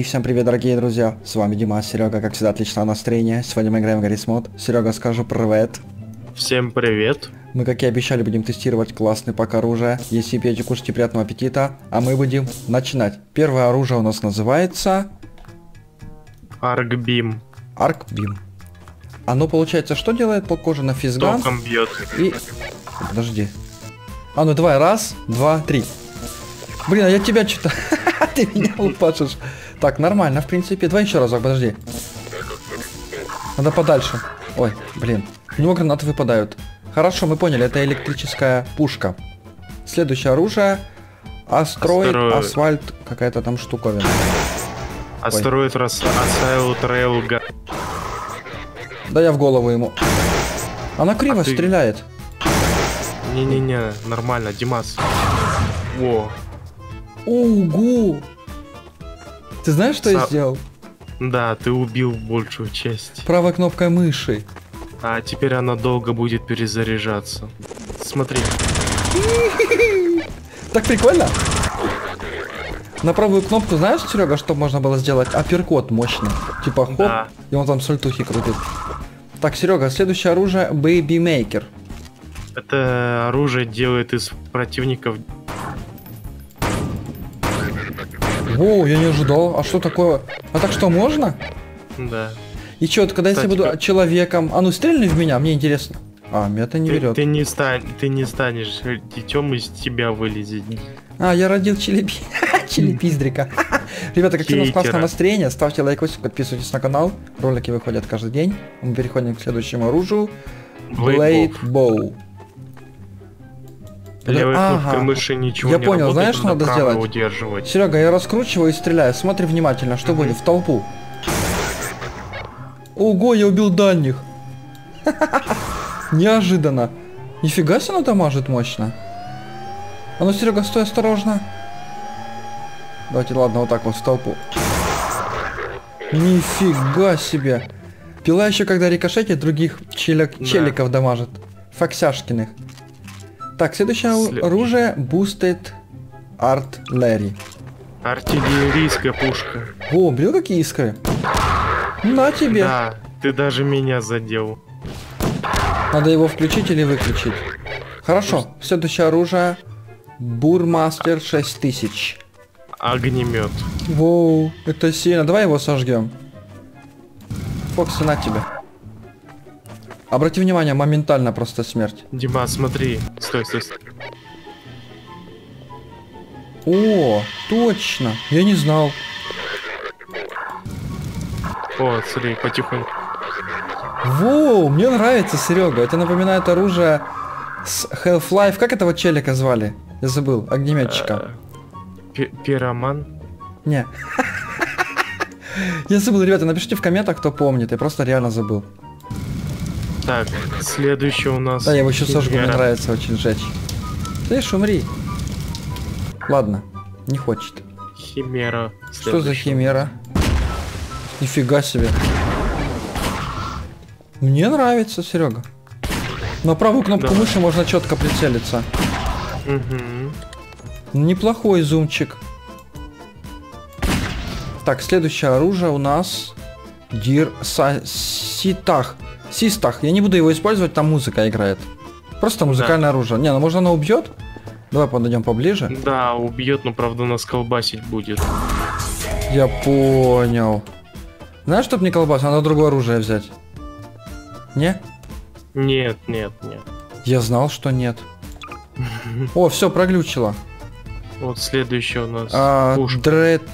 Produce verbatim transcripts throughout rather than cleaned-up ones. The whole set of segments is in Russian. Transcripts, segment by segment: И всем привет, дорогие друзья, с вами Дима, Серега, как всегда, отличное настроение. Сегодня мы играем в Гаррис мод. Серега, скажу привет. Всем привет. Мы, как и обещали, будем тестировать классный пак оружия. Если пьете, кушайте, приятного аппетита. А мы будем начинать. Первое оружие у нас называется... Аркбим. Аркбим. Оно, получается, что делает по коже на физган? Током бьет. И... Подожди. А ну давай, раз, два, три. Блин, а я тебя что-то... Ты меня лупашишь. Так, нормально, в принципе. Давай еще разок, подожди. Надо подальше. Ой, блин. У него гранаты выпадают. Хорошо, мы поняли, это электрическая пушка. Следующее оружие. Астроид, Астероид. Асфальт, какая-то там штуковина. Астроид расставил трейлга. Да я в голову ему. Она криво а ты... стреляет. Не-не-не, нормально, Димас. О. Ого! Ты знаешь, что Са... я сделал? Да, ты убил большую часть. Правой кнопкой мыши. А теперь она долго будет перезаряжаться. Смотри. Так прикольно. На правую кнопку, знаешь, Серега, что можно было сделать? Апперкот мощный. Типа хоп, да. И он там сальтухи крутит. Так, Серега, следующее оружие Baby Maker. Это оружие делает из противников... Воу, я не ожидал. А что такое? А так что, можно? Да. И чё, когда Кстати, я буду как... человеком... А ну стрельни в меня, мне интересно. А, меня это не ты, берет. Ты не, стань, ты не станешь детем, из тебя вылезет. А, я родил челепи... челепиздрика. Ребята, как у нас классное настроение, ставьте лайк, подписывайтесь на канал. Ролики выходят каждый день. Мы переходим к следующему оружию. Блейд Боу. Левой кнопкой ага. мыши ничего я не понял, работает, знаешь, что надо сделать? Удерживать. Серега, я раскручиваю и стреляю. Смотри внимательно, что mm-hmm. будет в толпу. Ого, я убил дальних. Неожиданно. Нифига себе, оно дамажит мощно. А ну, Серега, стой осторожно. Давайте, ладно, вот так вот в толпу. Нифига себе. Пила еще, когда рикошетит, других челик... да. челиков дамажит. Фоксяшкиных. Так, следующее След... оружие Бустет Арт Ларри. Артиллерийская пушка. О, блин, какие искры. На тебе. Да, ты даже меня задел. Надо его включить или выключить. Хорошо, Пусть... следующее оружие Бурмастер шесть тысяч. Огнемет. Воу, это сильно. Давай его сожгем. Фокси, на тебе. Обрати внимание, моментально просто смерть. Дима, смотри. Стой, стой, стой. О, точно. Я не знал. О, смотри, потихоньку. Воу, мне нравится, Серега. Это напоминает оружие с Half-Life. Как этого челика звали? Я забыл. Огнеметчика. Пироман? Не. Я забыл, ребята, напишите в комментах, кто помнит. Я просто реально забыл. Так, следующий у нас... Да, я его еще сожгу, мне нравится очень сжечь. Слышь, умри. Ладно, не хочет. Химера. Что за химера? Нифига себе. Мне нравится, Серега. На правую кнопку мыши можно четко прицелиться. Угу. Неплохой зумчик. Так, следующее оружие у нас... Дир... Ситах. Ситах, я не буду его использовать, там музыка играет. Просто музыкальное да. оружие. Не, ну может она убьет? Давай подойдем поближе. Да, убьет, но правда нас колбасить будет. Я понял. Знаешь, чтоб не колбасить, надо другое оружие взять. Не? Нет, нет, нет. Я знал, что нет. О, все, проглючило. Вот следующее у нас. Дред.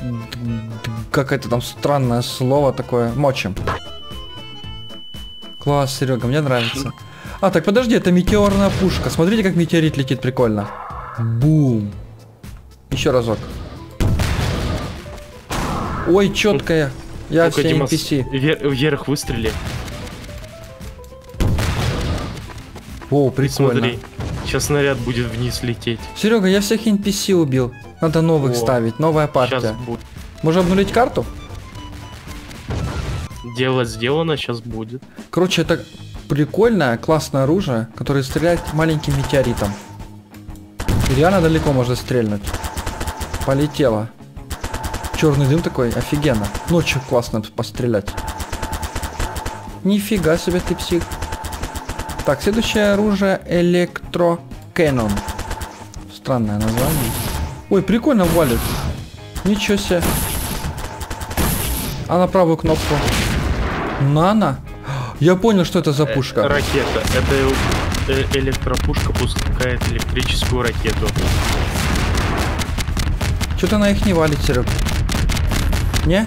Какое-то там странное слово такое. Мочим. Класс, Серега, мне нравится. А, так подожди, это метеорная пушка. Смотрите, как метеорит летит, прикольно. Бум. Еще разок. Ой, четкая. Я все эн пи си. Вер вверх выстрели. О, прикольно. Смотри, сейчас снаряд будет вниз лететь. Серега, я всех эн пи си убил. Надо новых О, ставить, новая партия. Можно обнулить карту? Дело сделано, сейчас будет. Короче, это прикольное, классное оружие, которое стреляет маленьким метеоритом. И реально далеко можно стрельнуть. Полетело. Черный дым такой, офигенно. Ночью классно тут пострелять. Нифига себе ты псих. Так, следующее оружие — электрокэнон. Странное название. Ой, прикольно валит. Ничего себе. А на правую кнопку. Нано. Я понял, что это за пушка. Э, ракета. Это электропушка пускает электрическую ракету. Что-то она их не валит, Серег. Не?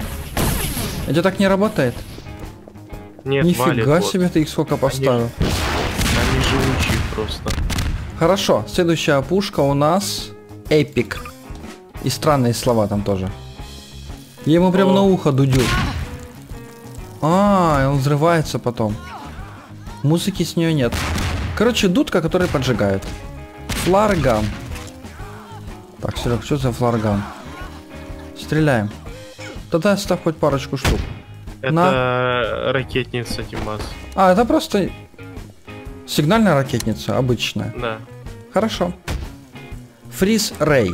Это так не работает? Нет, нифига валит. Нифига себе вот. Ты их сколько поставил. Они, они живучие просто. Хорошо. Следующая пушка у нас Эпик. И странные слова там тоже. Я ему прям на ухо дудю. А, он взрывается потом. Музыки с нее нет. Короче, дудка, которая поджигает. Фларган. Так, Серег, что за фларган? Стреляем. Тогда ставь хоть парочку штук. Это на... ракетница, Димас. А, это просто сигнальная ракетница, обычная. Да. Хорошо. Фриз Рей.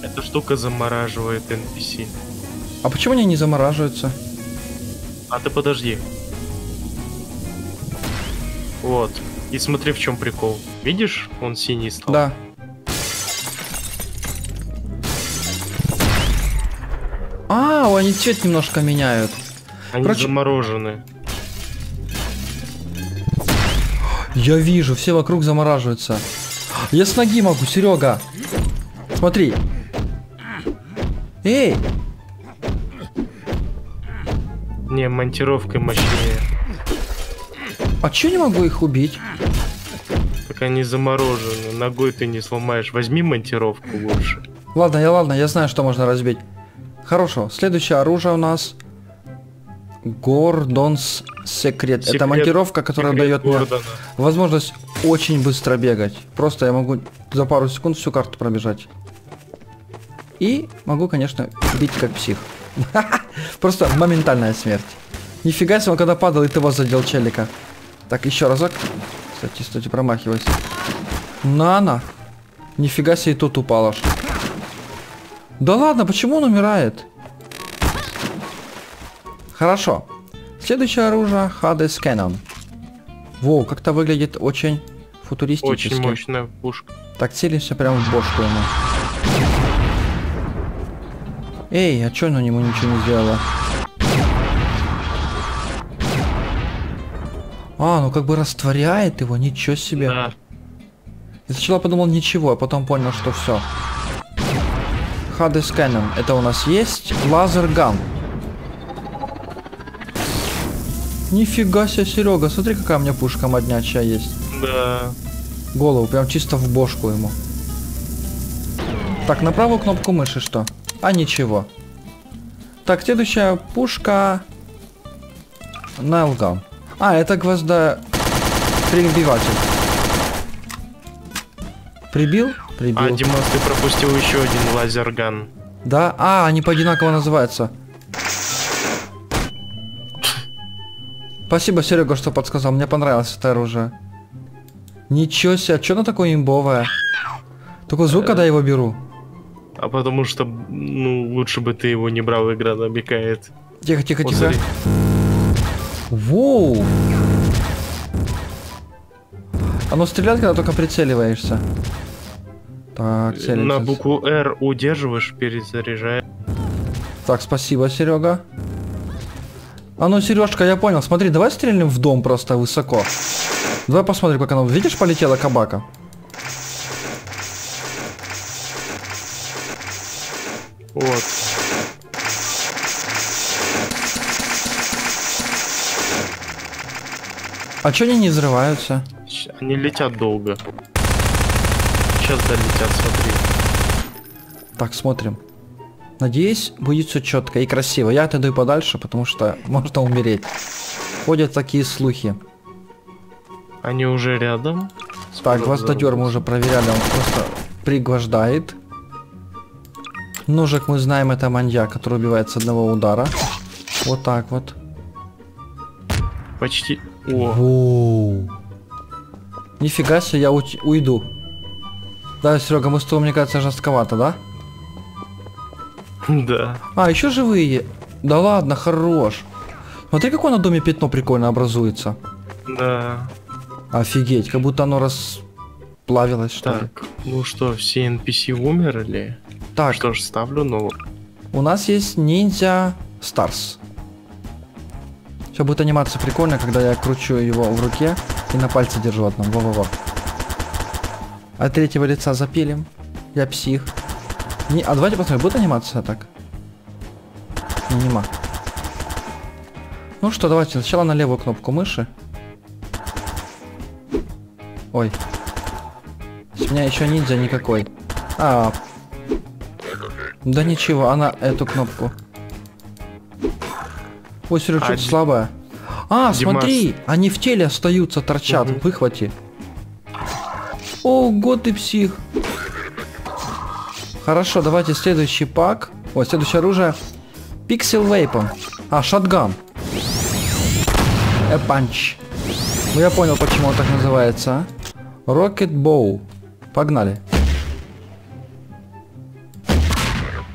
Эта штука замораживает эн пи си. А почему они не замораживаются? А ты подожди. Вот. И смотри, в чем прикол. Видишь, он синий стал. Да. А, они цвет немножко меняют. Они Короче... заморожены. Я вижу, все вокруг замораживаются. Я с ноги могу, Серега. Смотри. Эй! Не, монтировкой мощнее. А че не могу их убить? Так они заморожены. Ногой ты не сломаешь. Возьми монтировку лучше. Ладно, я ладно, я знаю, что можно разбить. Хорошо, следующее оружие у нас Gordon's Secret. Секрет. Это монтировка, которая Секрет дает Гордона. Мне возможность очень быстро бегать. Просто я могу за пару секунд всю карту пробежать. И могу, конечно, бить как псих. Просто моментальная смерть. Нифига себе, он когда падал, и ты его задел, челика. Так, еще разок. Кстати, кстати, промахиваюсь. На-на. Нифига себе, и тут упал аж. Да ладно, почему он умирает? Хорошо. Следующее оружие — Hades Cannon. Воу, как-то выглядит очень футуристически. Очень мощная пушка. Так, целимся прямо в бошку ему. Эй, а чё она ему ничего не сделала? А, ну как бы растворяет его, ничего себе. Да. Я сначала подумал ничего, а потом понял, что все. Hades Cannon, это у нас есть лазерган. Нифига себе, Серега, смотри, какая у меня пушка моднячая есть. Да. Голову прям чисто в бошку ему. Так, на правую кнопку мыши что? А ничего. Так, следующая пушка — Найлган. А, это гвозда прибиватель. Прибил? Прибил. А, Димас, ты пропустил еще один лазерган. Да? А, они по одинаково называются. Спасибо, Серега, что подсказал. Мне понравилось это оружие. Ничего себе, что оно такое имбовое? Такой звук, когда я его беру. А потому что, ну, лучше бы ты его не брал, игра намекает. Тихо, тихо, О, тихо. Смотри. Воу! Оно стреляет, когда только прицеливаешься. Так, целимся. На букву R удерживаешь, перезаряжаешь. Так, спасибо, Серега. А ну, Сережка, я понял. Смотри, давай стрельнем в дом просто высоко. Давай посмотрим, как оно. Видишь, полетела кабака? Вот. А чё они не взрываются? Они летят долго. Сейчас долетят, смотри. Так, смотрим. Надеюсь, будет все четко и красиво. Я отойду подальше, потому что можно умереть. Ходят такие слухи. Они уже рядом. Так, гвоздодер мы уже проверяли, он просто пригвождает. Ножик, мы знаем, это маньяк, который убивает с одного удара. Вот так вот. Почти... О. Воу. Нифига себе, я уйду. Да, Серега, мы с тобой, мне кажется, жестковато, да? Да. А, еще живые. Да ладно, хорош. Смотри, какое на доме пятно прикольно образуется. Да. Офигеть, как будто оно расплавилось, что ли. Так, ну что, все эн пи си умерли? Так. Что ж, ставлю новую. У нас есть Ниндзя Старс. Все будет анимация прикольно, когда я кручу его в руке и на пальце держу одном. Во-во-во. От третьего лица запилим. Я псих. Не, а давайте посмотрим, будет анимация так? Не, нема. Ну что, давайте сначала на левую кнопку мыши. Ой. У меня еще ниндзя никакой. А. Да ничего, она эту кнопку. Ой, Серега, а, что-то слабая. А, Димас. Смотри, они в теле остаются, торчат. Угу. Выхвати. Ого, ты псих. Хорошо, давайте следующий пак. Ой, следующее оружие. Пиксель Вейпом. А, шотган. Эпанч. Ну я понял, почему он так называется. Рокетбоу. Погнали.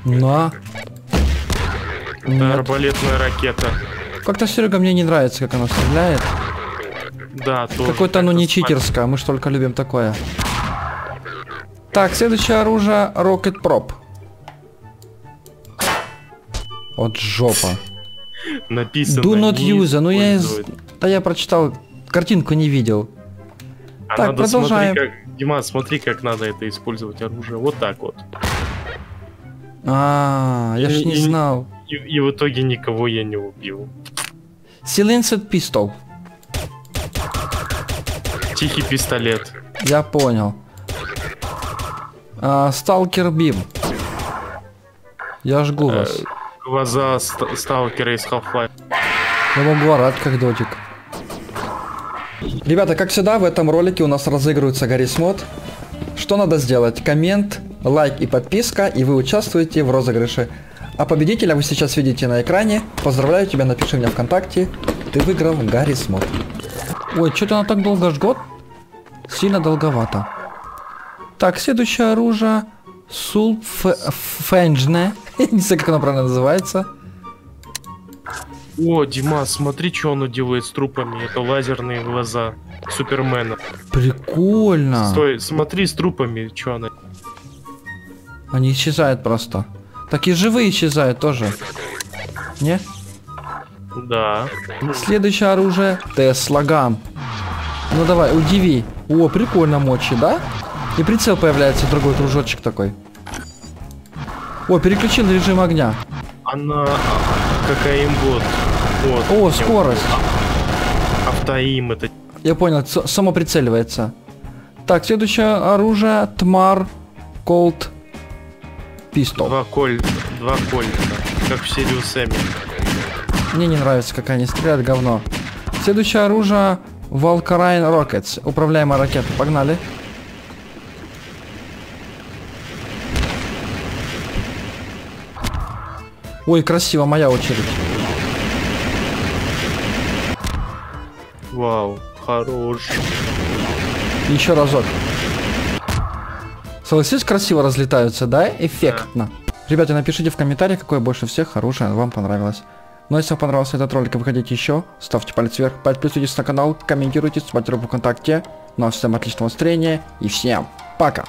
На. Да, арбалетная ракета. Как-то, Серега, мне не нравится, как она стреляет. Да, какое-то оно не читерское, мы ж только любим такое. Так, следующее оружие Rocket Prop. От жопа. Написано. Do not use. Ну я из... Да я прочитал, картинку не видел. А так, надо, продолжаем. Смотри, как... Дима, смотри, как надо это использовать оружие. Вот так вот. А, -а, -а я и, ж не и, знал. И, и в итоге никого я не убил. Силенсед пистол. Тихий пистолет. Я понял. Сталкер uh, beam. Я жгу uh, вас. Глаза ст сталкера из Half-Life. Я могу орать, как дотик. Ребята, как всегда, в этом ролике у нас разыгрывается Гаррис мод. Что надо сделать? Коммент, лайк и подписка, и вы участвуете в розыгрыше. А победителя вы сейчас видите на экране. Поздравляю тебя, напиши мне ВКонтакте. Ты выиграл Гаррис мод. Ой, что-то она так долго жгет. Сильно долговато. Так, следующее оружие. Сулфэнжне. Не знаю, как оно правильно называется. О, Дима, смотри, что оно делает с трупами. Это лазерные глаза Супермена. Прикольно. Стой, смотри с трупами, что она. Они исчезают просто. Так и живые исчезают тоже. Не? Да. Следующее оружие. Теслаган. Ну давай, удиви. О, прикольно мочи, да? И прицел появляется, другой кружочек такой. О, переключил режим огня. Она какая им вот. вот. О, скорость. Автоим это. Я понял, само прицеливается. Так, следующее оружие. Тмар колд пистол. Два кольца. Два кольца. Как в Сириус Эми. Мне не нравится, как они стреляют, говно. Следующее оружие. Valkarine Rockets. Управляемая ракета. Погнали. Ой, красиво, моя очередь. Вау, хорош. Еще разок. Согласись, красиво разлетаются, да? Эффектно. Да. Ребята, напишите в комментариях, какое больше всех хорошее вам понравилось. Ну, если вам понравился этот ролик и вы хотите еще, ставьте палец вверх, подписывайтесь на канал, комментируйте, смотрите в ВКонтакте. Ну а всем отличного настроения и всем пока.